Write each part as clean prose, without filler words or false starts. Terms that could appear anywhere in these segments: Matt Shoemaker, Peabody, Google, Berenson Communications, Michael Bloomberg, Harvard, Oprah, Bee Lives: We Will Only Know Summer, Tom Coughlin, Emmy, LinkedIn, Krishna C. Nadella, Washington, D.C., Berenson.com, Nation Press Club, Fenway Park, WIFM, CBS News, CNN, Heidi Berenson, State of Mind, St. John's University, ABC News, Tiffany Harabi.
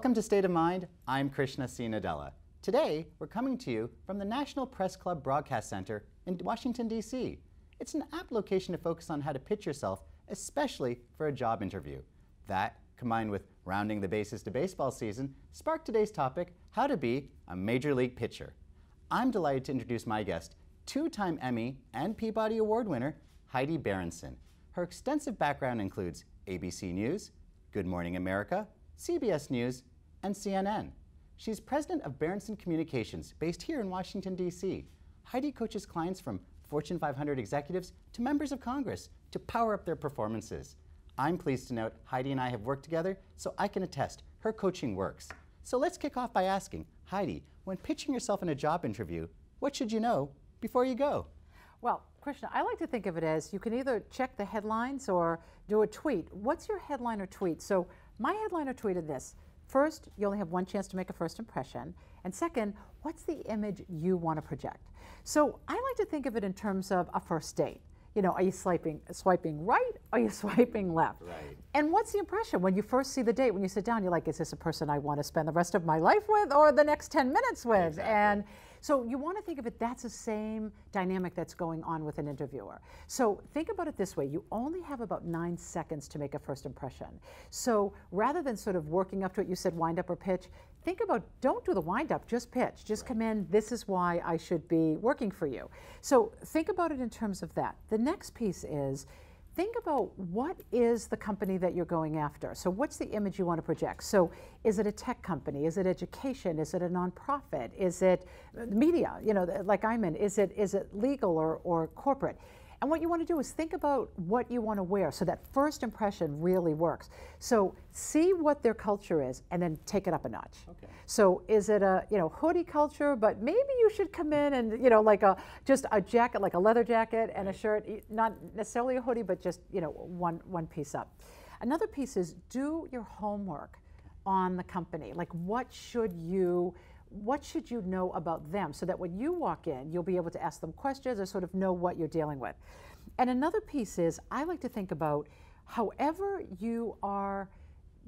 Welcome to State of Mind. I'm Krishna C. Nadella. Today, we're coming to you from the National Press Club Broadcast Center in Washington, D.C. It's an apt location to focus on how to pitch yourself, especially for a job interview. That, combined with rounding the bases to baseball season, sparked today's topic, how to be a major league pitcher. I'm delighted to introduce my guest, two-time Emmy and Peabody Award winner, Heidi Berenson. Her extensive background includes ABC News, Good Morning America, CBS News, and CNN. She's president of Berenson Communications, based here in Washington, D.C. Heidi coaches clients from Fortune 500 executives to members of Congress to power up their performances. I'm pleased to note Heidi and I have worked together, so I can attest her coaching works. So let's kick off by asking, Heidi, when pitching yourself in a job interview, what should you know before you go? Well, Krishna, I like to think of it as you can either check the headlines or do a tweet. What's your headline or tweet? So my headline or tweet is this. First, you only have one chance to make a first impression. And second, what's the image you want to project? So I like to think of it in terms of a first date. You know, are you swiping right? Or are you swiping left? Right. And what's the impression when you first see the date? When you sit down, you're like, is this a person I want to spend the rest of my life with or the next 10 minutes with? Exactly. And so you want to think of it, that's the same dynamic that's going on with an interviewer. So think about it this way. You only have about 9 seconds to make a first impression. So rather than sort of working up to it, you said wind up or pitch, think about, don't do the wind up, just pitch. Just come in, this is why I should be working for you. So think about it in terms of that. The next piece is, think about what is the company that you're going after. So what's the image you want to project? So is it a tech company? Is it education? Is it a nonprofit? Is it media, you know, like I'm in? Is it legal or corporate? And what you want to do is think about what you want to wear so that first impression really works. So see what their culture is and then take it up a notch. Okay. So is it a, you know, hoodie culture, but maybe you should come in and, you know, like a, just a jacket, like a leather jacket and a shirt, not necessarily a hoodie, but just, you know, one piece up. Another piece is do your homework on the company. Like what should you know about them so that when you walk in, you'll be able to ask them questions or sort of know what you're dealing with. And another piece is, I like to think about however you are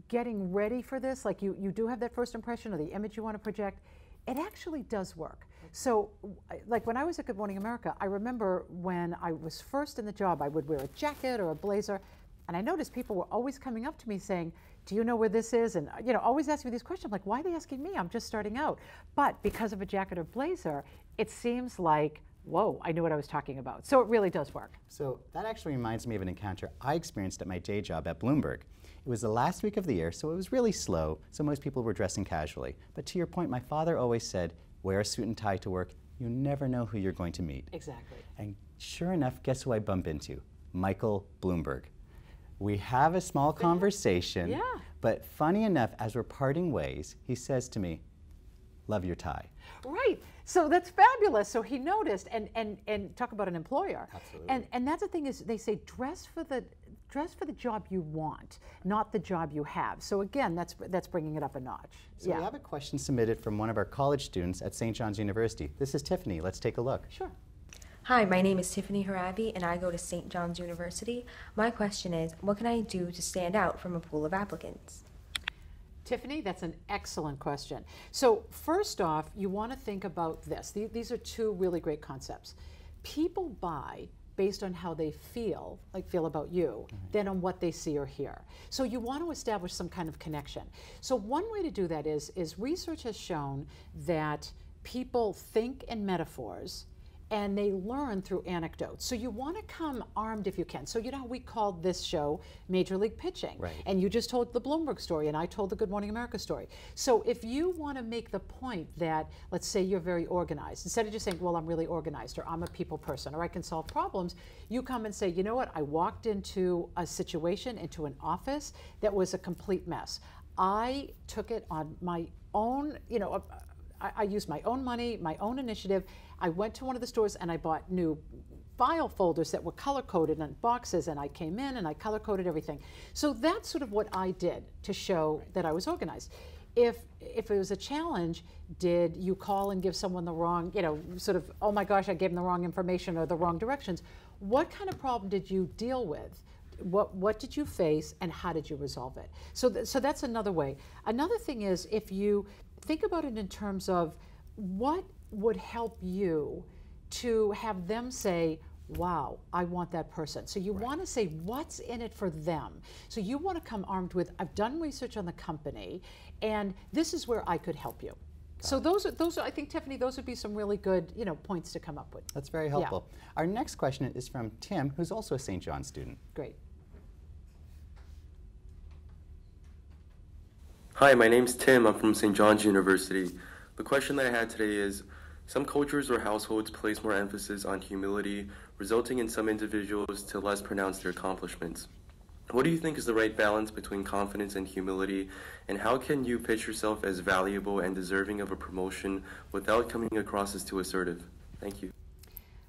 getting ready for this, like you do have that first impression or the image you want to project, it actually does work. So like when I was at Good Morning America, I remember when I was first in the job, I would wear a jacket or a blazer. And I noticed people were always coming up to me saying, do you know where this is? And, you know, always asking me these questions. I'm like, why are they asking me? I'm just starting out. But because of a jacket or blazer, it seems like, whoa, I knew what I was talking about. So it really does work. So that actually reminds me of an encounter I experienced at my day job at Bloomberg. It was the last week of the year, so it was really slow. So most people were dressing casually. But to your point, my father always said, wear a suit and tie to work. You never know who you're going to meet. Exactly. And sure enough, guess who I bump into? Michael Bloomberg. We have a small conversation, yeah. But funny enough, as we're parting ways, he says to me, love your tie. Right, so that's fabulous. So he noticed, and talk about an employer. Absolutely. And that's the thing is, they say dress for the job you want, not the job you have. So again, that's bringing it up a notch. So yeah. We have a question submitted from one of our college students at St. John's University. This is Tiffany, let's take a look. Sure. Hi, my name is Tiffany Harabi and I go to St. John's University. My question is, what can I do to stand out from a pool of applicants? Tiffany, that's an excellent question. So first off, you want to think about this. These are two really great concepts. People buy based on how they feel about you, than on what they see or hear. So you want to establish some kind of connection. So one way to do that is research has shown that people think in metaphors and they learn through anecdotes. So you want to come armed if you can. So you know how we called this show Major League Pitching. Right. And you just told the Bloomberg story and I told the Good Morning America story. So if you want to make the point that, let's say you're very organized, instead of just saying, well, I'm really organized or I'm a people person or I can solve problems, you come and say, you know what, I walked into a situation, into an office that was a complete mess. I took it on my own, you know, I used my own money, my own initiative. I went to one of the stores and I bought new file folders that were color-coded in boxes and I came in and I color-coded everything. So that's sort of what I did to show that I was organized. If it was a challenge, did you call and give someone the wrong, you know, sort of, oh my gosh, I gave them the wrong information or the wrong directions. What kind of problem did you deal with? What did you face and how did you resolve it? So that's another way. Another thing is, if you think about it in terms of what would help you to have them say, wow, I want that person. So you want to say, what's in it for them? So you want to come armed with, I've done research on the company and this is where I could help you. So those are, I think, Tiffany, those would be some really good, points to come up with. That's very helpful. Yeah. Our next question is from Tim, who's also a St. John's student. Great. Hi, my name's Tim. I'm from St. John's University. The question that I had today is, some cultures or households place more emphasis on humility, resulting in some individuals to less pronounce their accomplishments. What do you think is the right balance between confidence and humility, and how can you pitch yourself as valuable and deserving of a promotion without coming across as too assertive? Thank you.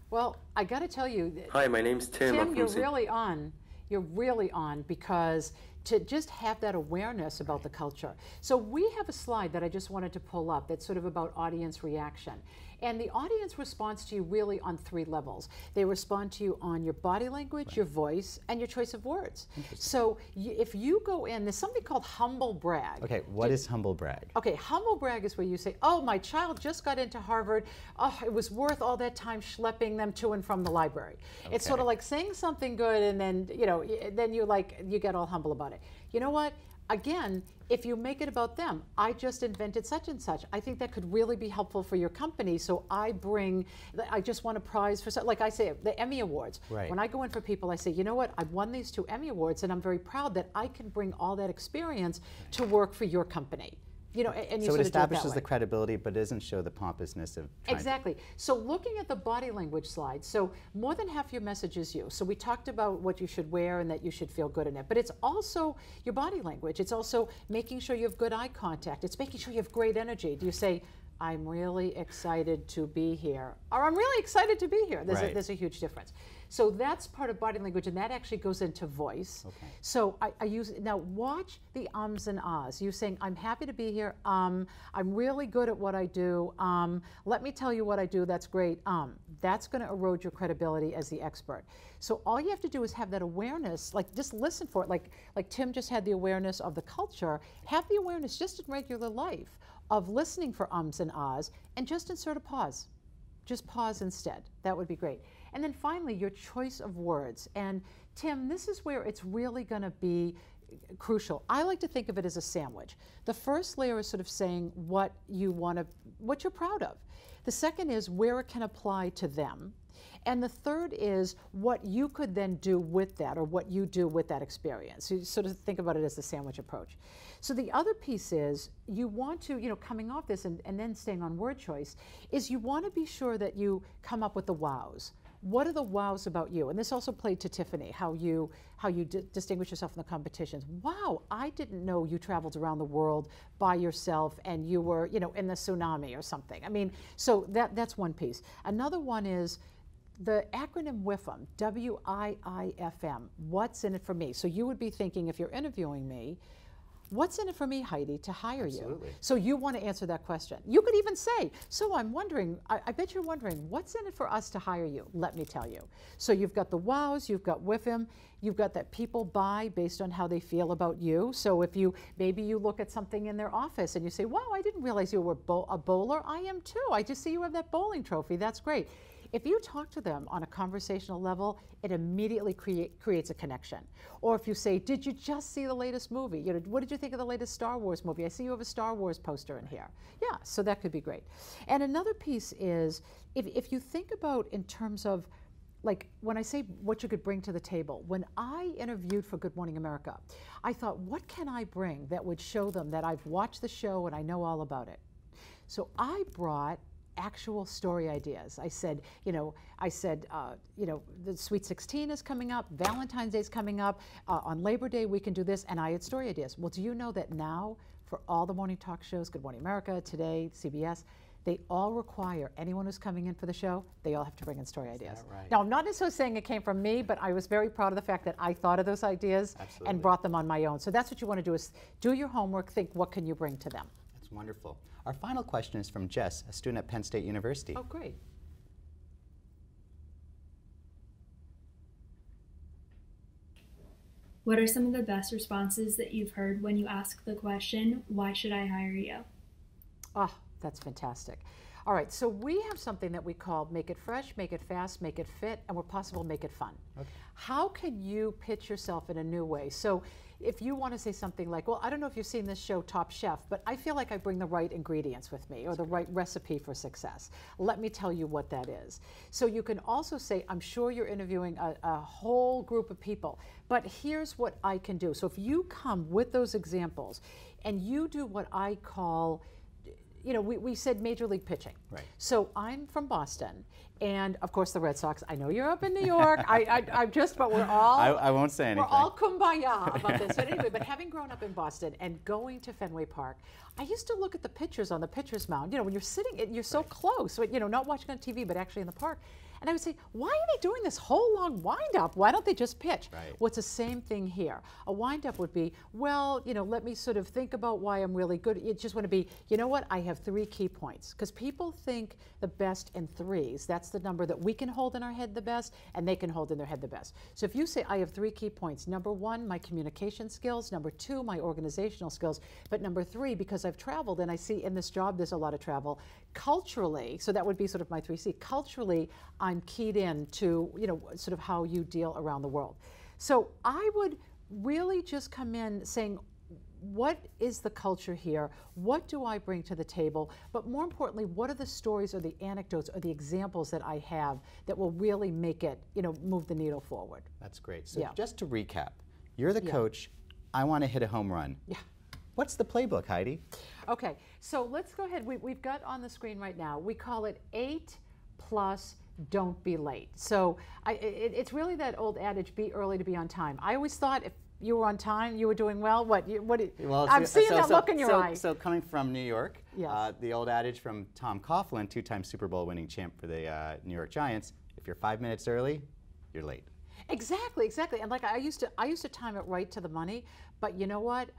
Well, I got to tell you. Hi, my name's Tim. Tim, you're really on. You're really on, because to just have that awareness about the culture. So we have a slide that I just wanted to pull up that's sort of about audience reaction. And the audience responds to you really on three levels. They respond to you on your body language, your voice, and your choice of words. So if you go in, there's something called humble brag. Okay, what is humble brag? Okay, humble brag is where you say, oh, my child just got into Harvard. Oh, it was worth all that time schlepping them to and from the library. Okay. It's sort of like saying something good and then, then you get all humble about it. You know what? Again, if you make it about them, I just invented such and such. I think that could really be helpful for your company. So I just won a prize for, like I say, the Emmy Awards. Right. When I go in for people, I say, you know what? I won these 2 Emmy Awards, and I'm very proud that I can bring all that experience to work for your company. And so it establishes the credibility, but doesn't show the pompousness of trying. Exactly. So looking at the body language slide, so more than half your message is you. So we talked about what you should wear and that you should feel good in it, but it's also your body language. It's also making sure you have good eye contact. It's making sure you have great energy. Do you say, I'm really excited to be here, or I'm really excited to be here? There's a huge difference. So that's part of body language, and that actually goes into voice. Okay. So I use, now watch the ums and ahs. You saying, I'm happy to be here, I'm really good at what I do, let me tell you what I do, that's great, that's gonna erode your credibility as the expert. So all you have to do is have that awareness, like just listen for it, like Tim just had the awareness of the culture, have the awareness just in regular life of listening for ums and ahs, and just insert a pause. Just pause instead, that would be great. And then finally, your choice of words. And Tim, this is where it's really going to be crucial. I like to think of it as a sandwich. The first layer is sort of saying what you're proud of. The second is where it can apply to them. And the third is what you could then do with that, or what you do with that experience. So you sort of think about it as the sandwich approach. So the other piece is you want to, coming off this and then staying on word choice, is you want to be sure that you come up with the wows. What are the wows about you? And this also played to Tiffany, how you distinguish yourself from the competitions. Wow, I didn't know you traveled around the world by yourself and you were, in the tsunami or something. I mean, so that's one piece. Another one is the acronym WIFM, W-I-I-F-M, what's in it for me? So you would be thinking, if you're interviewing me, what's in it for me, Heidi, to hire you? So you want to answer that question. You could even say, so I'm wondering, I bet you're wondering, what's in it for us to hire you? Let me tell you. So you've got the wows, you've got with him, you've got that people buy based on how they feel about you. So if you, maybe you look at something in their office and you say, wow, I didn't realize you were a bowler. I am too. I just see you have that bowling trophy. That's great. If you talk to them on a conversational level, it immediately creates a connection. Or if you say, did you just see the latest movie? What did you think of the latest Star Wars movie? I see you have a Star Wars poster in here. Yeah, so that could be great. And another piece is, if you think about in terms of, like when I say what you could bring to the table, when I interviewed for Good Morning America, I thought, what can I bring that would show them that I've watched the show and I know all about it? So I brought actual story ideas. I said, the Sweet 16 is coming up, Valentine's Day is coming up, on Labor Day we can do this, and I had story ideas. Well, do you know that now for all the morning talk shows, Good Morning America, Today, CBS, they all require anyone who's coming in for the show, they all have to bring in story ideas. Right? Now, I'm not necessarily saying it came from me, but I was very proud of the fact that I thought of those ideas and brought them on my own. So that's what you want to do, is do your homework, think what can you bring to them. That's wonderful. Our final question is from Jess, a student at Penn State University. Oh, great. What are some of the best responses that you've heard when you ask the question, why should I hire you? Oh, that's fantastic. All right, so we have something that we call make it fresh, make it fast, make it fit, and where possible, make it fun. Okay. How can you pitch yourself in a new way? So if you want to say something like, well, I don't know if you've seen this show, Top Chef, but I feel like I bring the right ingredients with me or the right recipe for success. Let me tell you what that is. So you can also say, I'm sure you're interviewing a whole group of people, but here's what I can do. So if you come with those examples and you do what I call, you know, we said Major League Pitching. Right. So I'm from Boston, and of course the Red Sox. I know you're up in New York. I'm just, but we're all. I won't say anything. We're all kumbaya about this. But anyway, but having grown up in Boston and going to Fenway Park, I used to look at the pitchers on the pitcher's mound. You know, when you're sitting, you're so close. You know, not watching on TV, but actually in the park. And I would say, why are they doing this whole long wind-up? Why don't they just pitch? Right. Well, it's the same thing here. A wind-up would be, well, you know, let me sort of think about why I'm really good. You just want to be, you know what, I have 3 key points. Because people think the best in 3s. That's the number that we can hold in our head the best, and they can hold in their head the best. So if you say, I have 3 key points. Number 1, my communication skills. Number 2, my organizational skills. But number 3, because I've traveled, and I see in this job there's a lot of travel, culturally, so that would be sort of my 3C, culturally, I'm keyed in to, you know, sort of how you deal around the world. So I would really just come in saying, what is the culture here? What do I bring to the table? But more importantly, what are the stories or the anecdotes or the examples that I have that will really make it, you know, move the needle forward? That's great. So just to recap, you're the coach. I want to hit a home run. Yeah. What's the playbook, Heidi? Okay, so let's go ahead. We've got on the screen right now, we call it 8+ don't be late. So it's really that old adage, be early to be on time. I always thought if you were on time, you were doing well. I'm seeing that look in your eye. So coming from New York, the old adage from Tom Coughlin, 2-time Super Bowl winning champ for the New York Giants, if you're 5 minutes early, you're late. Exactly, exactly. And like I used to time it right to the money, but you know what?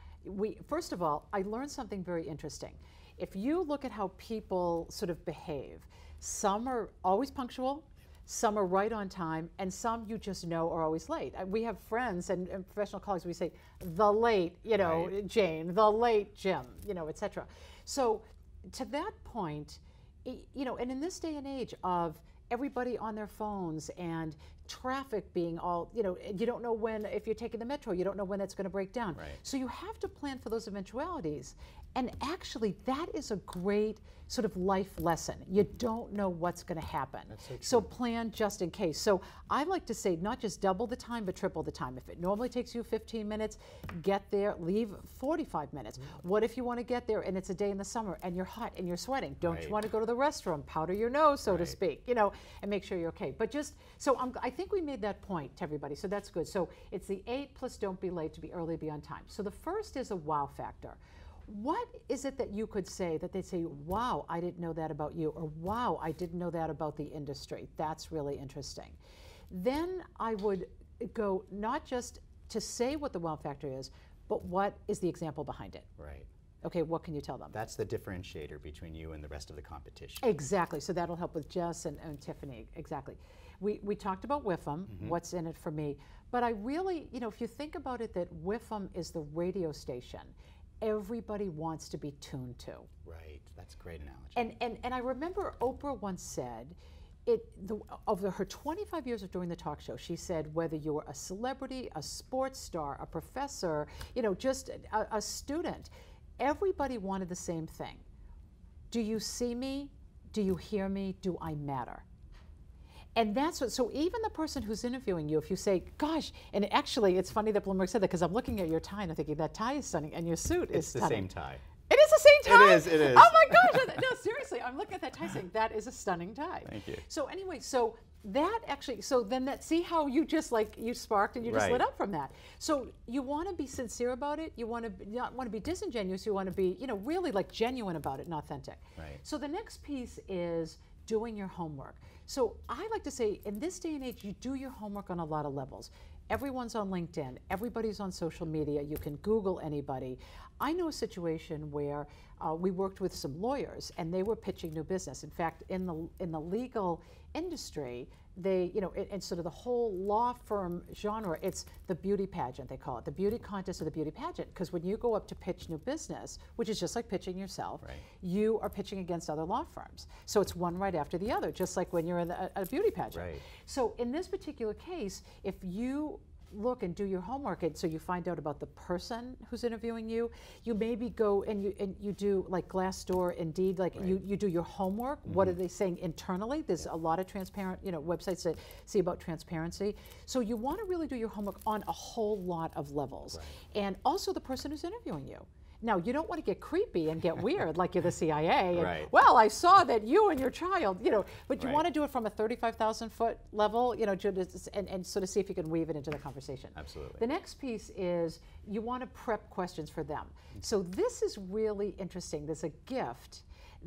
First of all, I learned something very interesting. If you look at how people sort of behave, some are always punctual, some are right on time, and some you just know are always late. We have friends and professional colleagues, we say, the late, you know, Jane, the late Jim, you know, et cetera. So to that point, you know, and in this day and age of everybody on their phones and traffic being all, you know, you don't know when, if you're taking the metro, you don't know when that's going to break down. Right. So you have to plan for those eventualities. And actually, that is a great sort of life lesson. You don't know what's going to happen. So plan just in case. So I like to say not just double the time, but triple the time. If it normally takes you 15 minutes, get there, leave 45 minutes. What if you want to get there and it's a day in the summer and you're hot and you're sweating? Don't you want to go to the restroom, powder your nose, so to speak, you know, and make sure you're okay. But just, so I think we made that point to everybody, so that's good. So it's the 8+ don't be late, to be early, be on time. So the first is a wow factor. What is it that you could say that they'd say, wow, I didn't know that about you, or wow, I didn't know that about the industry? That's really interesting. Then I would go not just to say what the wow factor is, but what is the example behind it? Right. Okay, what can you tell them? That's the differentiator between you and the rest of the competition. Exactly, so that'll help with Jess and Tiffany, exactly. We talked about WIFM, what's in it for me, but I really, you know, if you think about it, that WIFM is the radio station everybody wants to be tuned to. Right, that's a great analogy. And I remember Oprah once said, her 25 years of doing the talk show, she said whether you were a celebrity, a sports star, a professor, you know, just a student, everybody wanted the same thing. Do you see me? Do you hear me? Do I matter? And that's what, so even the person who's interviewing you, if you say, gosh, and actually it's funny that Bloomberg said that because I'm looking at your tie and I'm thinking that tie is stunning and your suit is stunning. It's the same tie. It is the same tie? It is. Oh my gosh, no, seriously, I'm looking at that tie saying that is a stunning tie. Thank you. So anyway, so that actually, so then that, see how you just like, you sparked and you just lit up from that. So you want to be sincere about it. You want to not want to be disingenuous. You want to be, you know, really like genuine about it and authentic. Right. So the next piece is doing your homework. So I like to say in this day and age, you do your homework on a lot of levels. Everyone's on LinkedIn, everybody's on social media, you can Google anybody. I know a situation where we worked with some lawyers and they were pitching new business. In fact, in the legal industry, they, you know, and sort of the whole law firm genre, it's the beauty pageant, they call it, the beauty contest or the beauty pageant, because when you go up to pitch new business, which is just like pitching yourself, right, you are pitching against other law firms. So it's one right after the other, just like when you're in a beauty pageant. Right. So in this particular case, if you look and do your homework, and so you find out about the person who's interviewing you, you maybe go and you do like Glassdoor, Indeed, like right, you do your homework. Mm-hmm. What are they saying internally? There's yeah, a lot of transparent, you know, websites that see about transparency. So you want to really do your homework on a whole lot of levels, right, and also the person who's interviewing you. Now, you don't want to get creepy and get weird like you're the CIA. And, right, well, I saw that you and your child, you know, but you right, want to do it from a 35,000-foot level, you know, and sort of see if you can weave it into the conversation. Absolutely. The next piece is you want to prep questions for them. So this is really interesting. There's a gift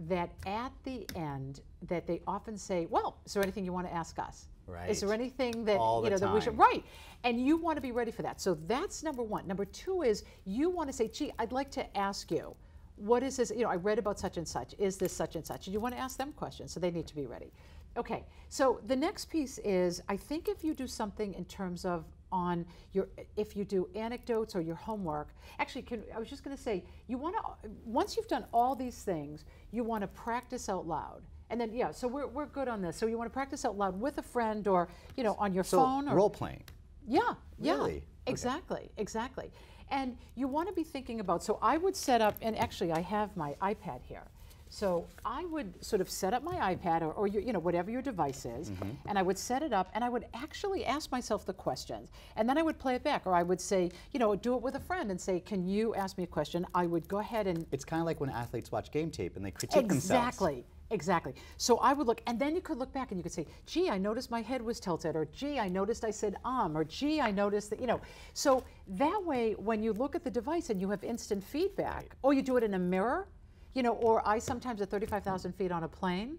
that at the end that they often say, well, is there anything you want to ask us? Right. Is there anything that you know that we should, right? And you want to be ready for that. So that's number one. Number two is you want to say, gee, I'd like to ask you, what is this? You know, I read about such and such. Is this such and such? And you want to ask them questions, so they need to be ready. Okay. So the next piece is, I think if you do something in terms of on your, if you do anecdotes or your homework, actually, I was just going to say, you want to, once you've done all these things, you want to practice out loud. And then, yeah, so we're good on this. So you want to practice out loud with a friend or, you know, on your phone. Or role-playing. Yeah, yeah. Really? Exactly, okay, exactly. And you want to be thinking about, so I would set up, and actually I have my iPad here. So I would sort of set up my iPad or your, you know, whatever your device is, mm-hmm, and I would set it up and I would actually ask myself the questions. And then I would play it back, or I would say, you know, do it with a friend and say, can you ask me a question? I would go ahead and... It's kind of like when athletes watch game tape and they critique themselves. Exactly. Exactly. So I would look, and then you could look back and you could say, gee, I noticed my head was tilted, or gee, I noticed I said or gee, I noticed that, you know. So that way, when you look at the device and you have instant feedback, right, or you do it in a mirror, you know, or I sometimes at 35,000 feet on a plane.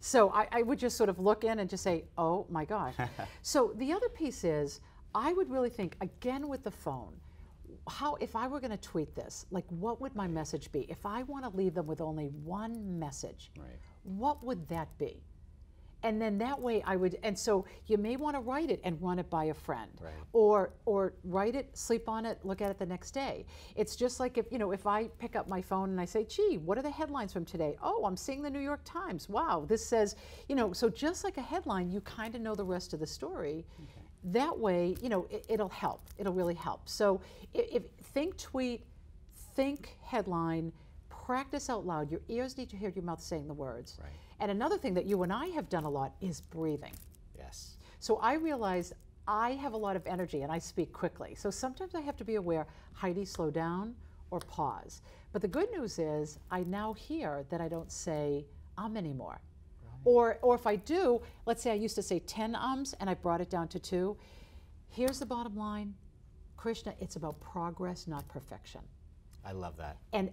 So I would just sort of look in and just say, oh my gosh. So the other piece is, I would really think, again with the phone, how, if I were going to tweet this, like what would my message be? If I want to leave them with only one message, right, what would that be? And then that way I would, and so you may want to write it and run it by a friend, right, or write it, sleep on it, look at it the next day. It's just like if, you know, if I pick up my phone and I say, gee, what are the headlines from today? Oh, I'm seeing the New York Times. Wow, this says, you know, so just like a headline, you kind of know the rest of the story. Okay. That way, you know, it'll help. It'll really help. So if think tweet, think headline, practice out loud. Your ears need to hear your mouth saying the words. Right. And another thing that you and I have done a lot is breathing. Yes. So I realized I have a lot of energy and I speak quickly. So sometimes I have to be aware, Heidi, slow down or pause. But the good news is I now hear that I don't say anymore. Or if I do, let's say I used to say 10 ums and I brought it down to 2. Here's the bottom line, Krishna, it's about progress, not perfection. I love that. And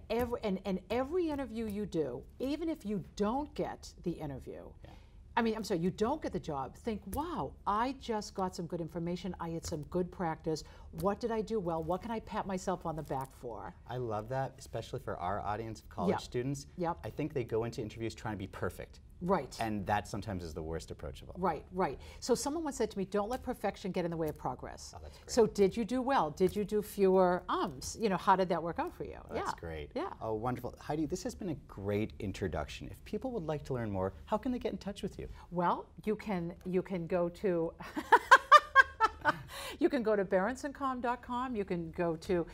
every interview you do, even if you don't get the interview, yeah, I mean, I'm sorry, you don't get the job, think, wow, I just got some good information, I had some good practice, what did I do well, what can I pat myself on the back for? I love that, especially for our audience of college, yep, students. Yep. I think they go into interviews trying to be perfect. Right. And that sometimes is the worst approach of all. Right, right. So someone once said to me, don't let perfection get in the way of progress. Oh, that's great. So did you do well? Did you do fewer ums? You know, how did that work out for you? Oh, that's, yeah, great. Yeah. Oh, wonderful. Heidi, this has been a great introduction. If people would like to learn more, how can they get in touch with you? Well, you can go to... You can go to Berenson.com. You can go to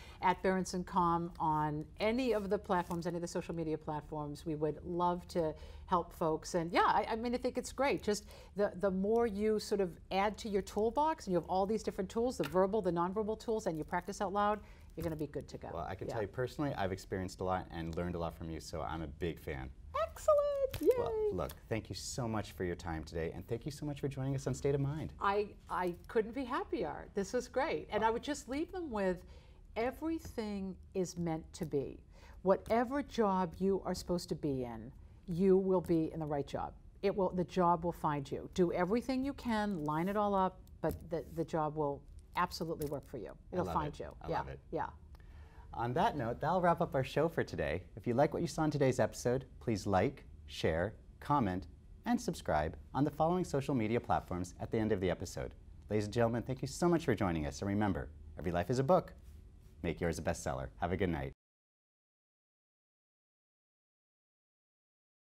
@Berenson.com on any of the platforms, any of the social media platforms. We would love to help folks. And yeah, I mean, I think it's great. Just the more you sort of add to your toolbox, and you have all these different tools, the verbal, the nonverbal tools, and you practice out loud, you're going to be good to go. Well, I can, yeah, tell you personally, I've experienced a lot and learned a lot from you, so I'm a big fan. Excellent. Yay. Well, look, thank you so much for your time today, and thank you so much for joining us on State of Mind. I couldn't be happier. This was great. And I would just leave them with, everything is meant to be. Whatever job you are supposed to be in, you will be in the right job. It will, the job will find you. Do everything you can, line it all up, but the job will absolutely work for you. It'll find you. I love it. Yeah. On that note, that'll wrap up our show for today. If you like what you saw in today's episode, please like, share, comment, and subscribe on the following social media platforms at the end of the episode. Ladies and gentlemen, thank you so much for joining us. And remember, every life is a book. Make yours a bestseller. Have a good night.